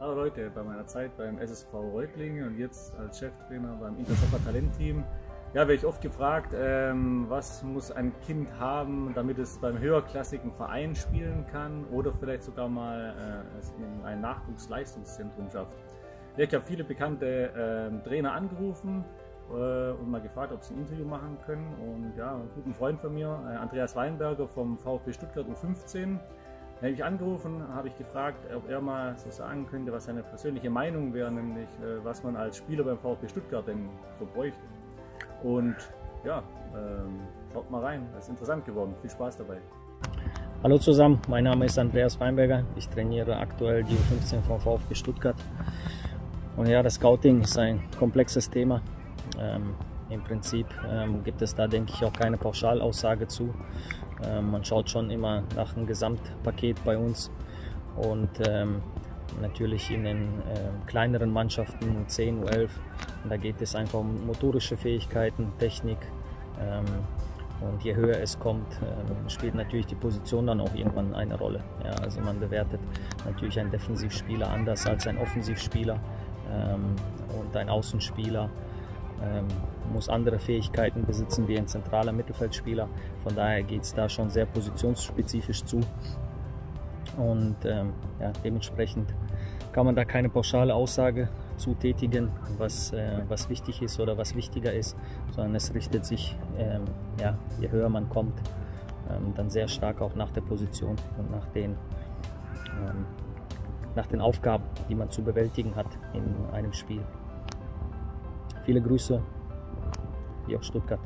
Hallo Leute, bei meiner Zeit beim SSV Reutlingen und jetzt als Cheftrainer beim Inter Sopatalent Team. Ja, werde ich oft gefragt, was muss ein Kind haben, damit es beim höherklassigen Verein spielen kann oder vielleicht sogar mal es in ein Nachwuchsleistungszentrum schafft. Ich habe viele bekannte Trainer angerufen und mal gefragt, ob sie ein Interview machen können. Und ja, einen guten Freund von mir, Andreas Weinberger vom VfB Stuttgart U15, habe ich angerufen, habe ich gefragt, ob er mal so sagen könnte, was seine persönliche Meinung wäre, nämlich was man als Spieler beim VfB Stuttgart denn so bräuchte. Und ja, schaut mal rein, das ist interessant geworden, viel Spaß dabei. Hallo zusammen, mein Name ist Andreas Weinberger, ich trainiere aktuell die U15 vom VfB Stuttgart. Und ja, das Scouting ist ein komplexes Thema. Im Prinzip gibt es da, denke ich, auch keine Pauschalaussage zu. Man schaut schon immer nach einem Gesamtpaket bei uns und natürlich in den kleineren Mannschaften U10, U11. Da geht es einfach um motorische Fähigkeiten, Technik und je höher es kommt, spielt natürlich die Position dann auch irgendwann eine Rolle. Ja, also man bewertet natürlich einen Defensivspieler anders als einen Offensivspieler und ein Außenspieler muss andere Fähigkeiten besitzen wie ein zentraler Mittelfeldspieler. Von daher geht es da schon sehr positionsspezifisch zu. Und ja, dementsprechend kann man da keine pauschale Aussage zu tätigen, was wichtig ist oder was wichtiger ist, sondern es richtet sich, ja, je höher man kommt, dann sehr stark auch nach der Position und nach den Aufgaben, die man zu bewältigen hat in einem Spiel. Viele Grüße, hier aus Stuttgart.